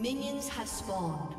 Minions have spawned.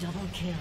Double kill.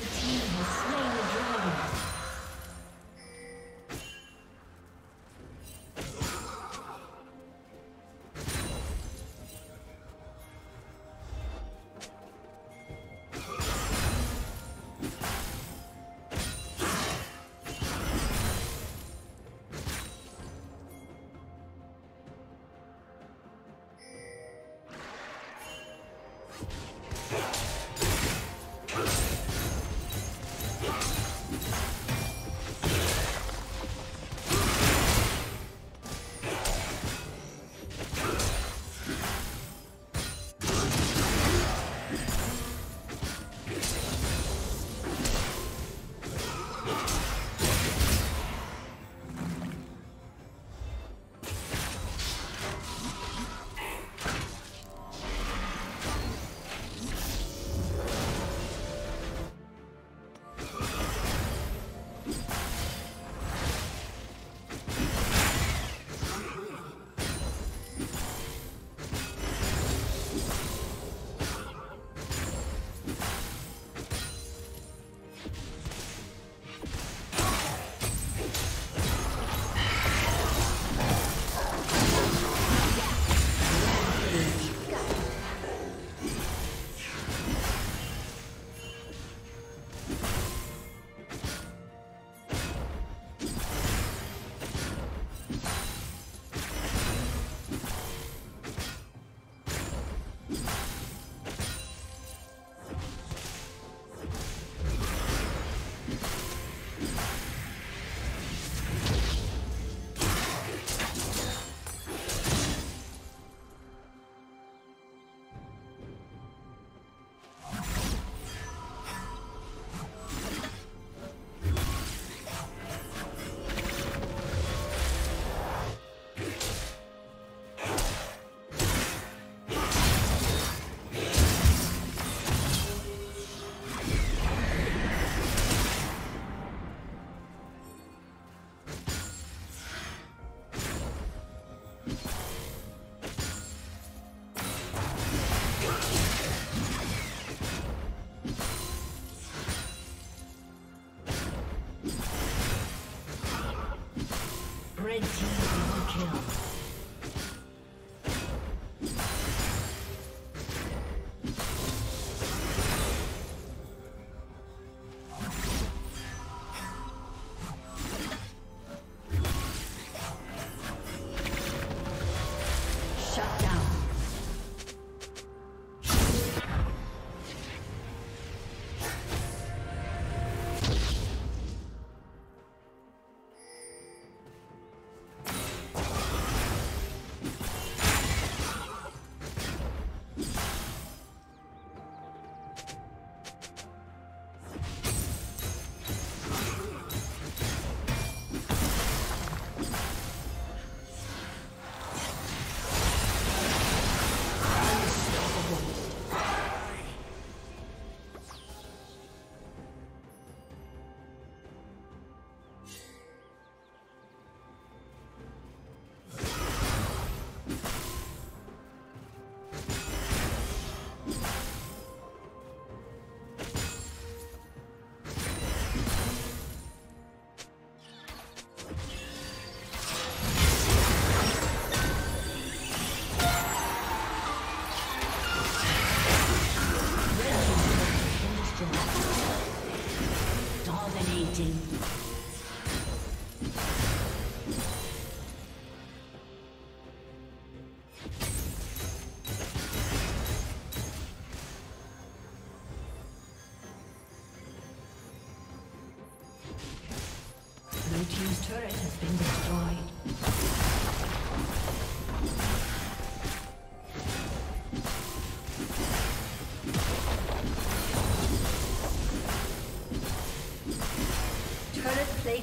Red team has slain the dragon. Turret has been destroyed.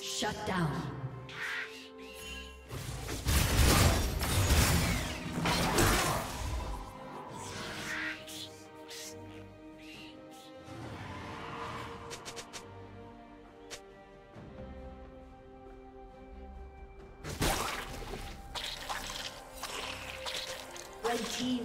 Shut down. Red team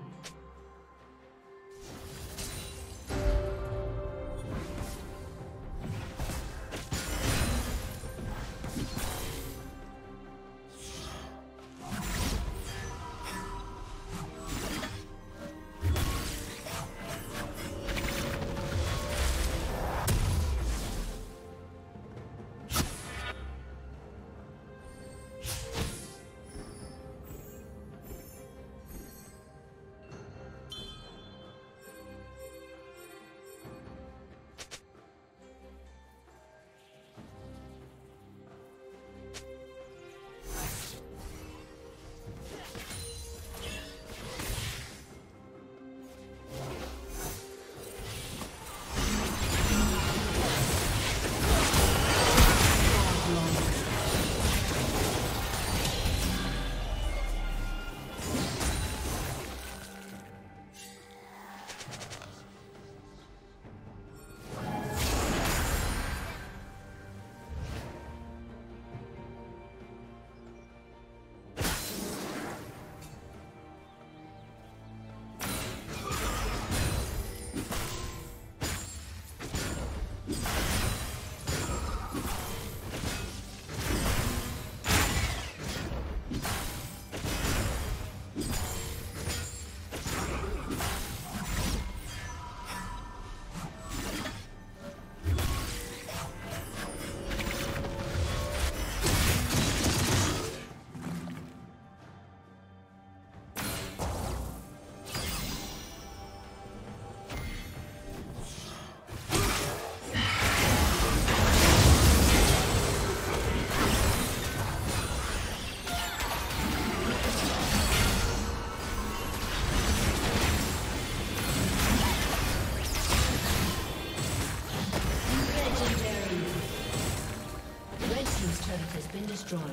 Destroyed.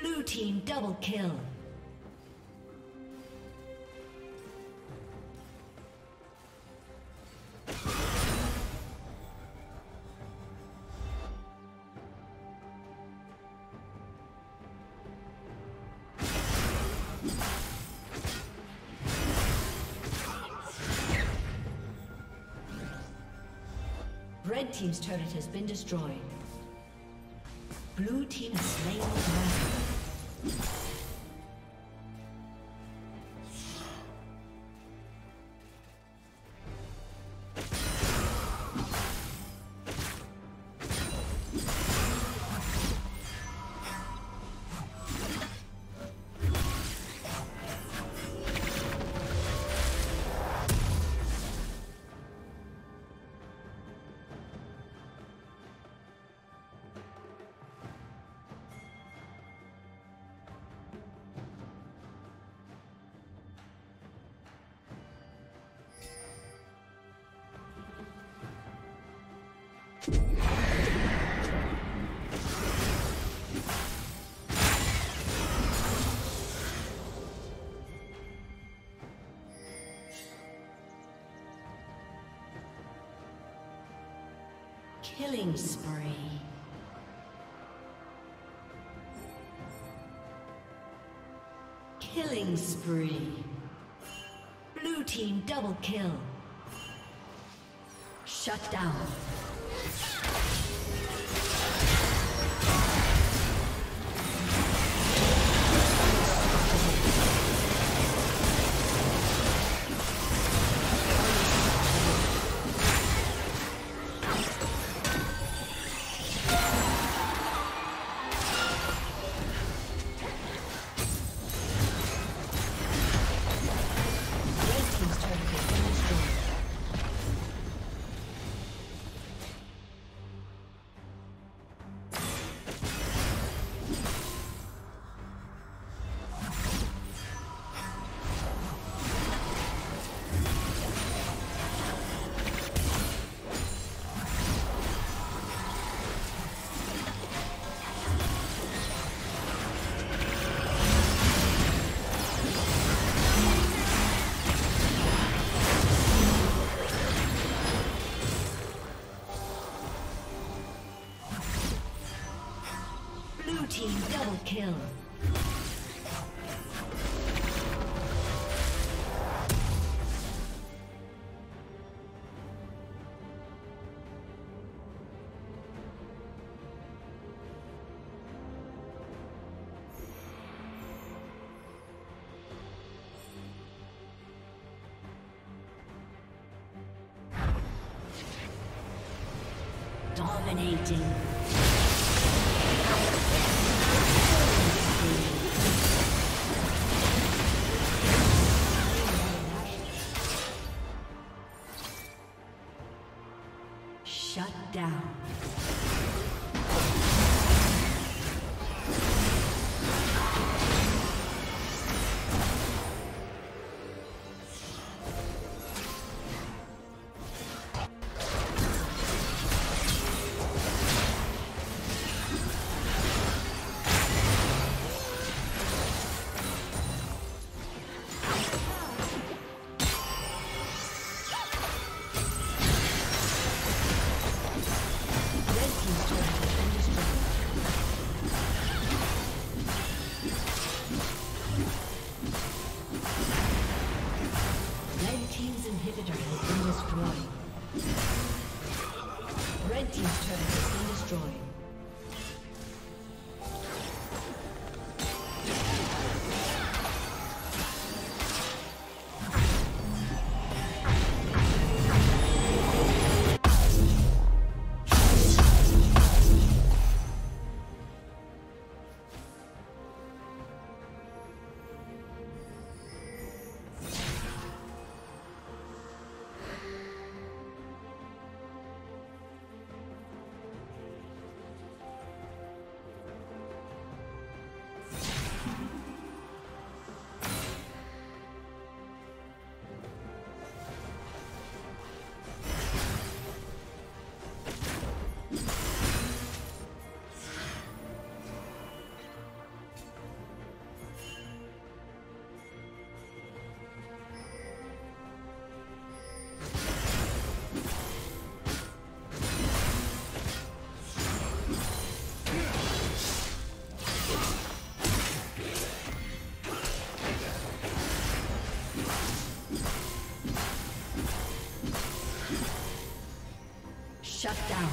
Blue team double kill. Red team's turret has been destroyed. Blue team has slain the dragon. Killing spree. Killing spree. Blue team double kill. Shut down. Kill. Dominating. Shut down.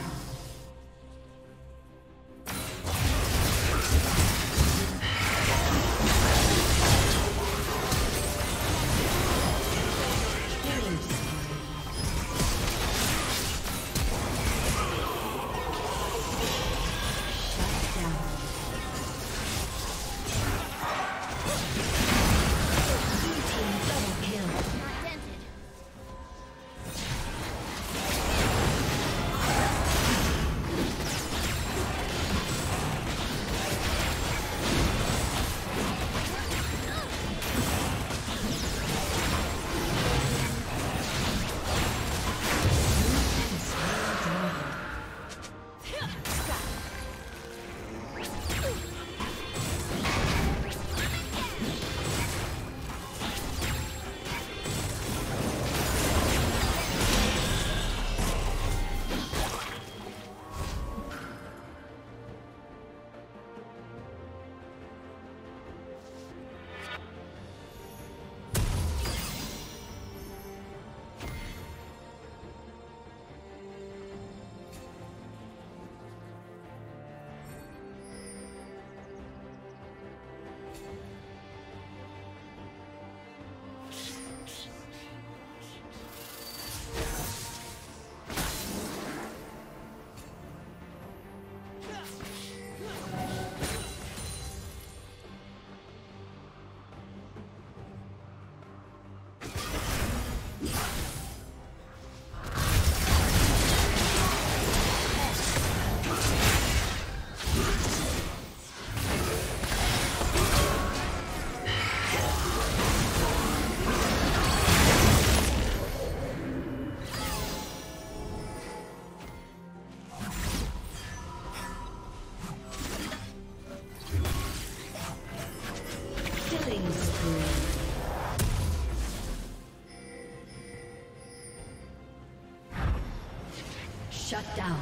Shut down.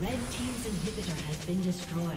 Red team's inhibitor has been destroyed.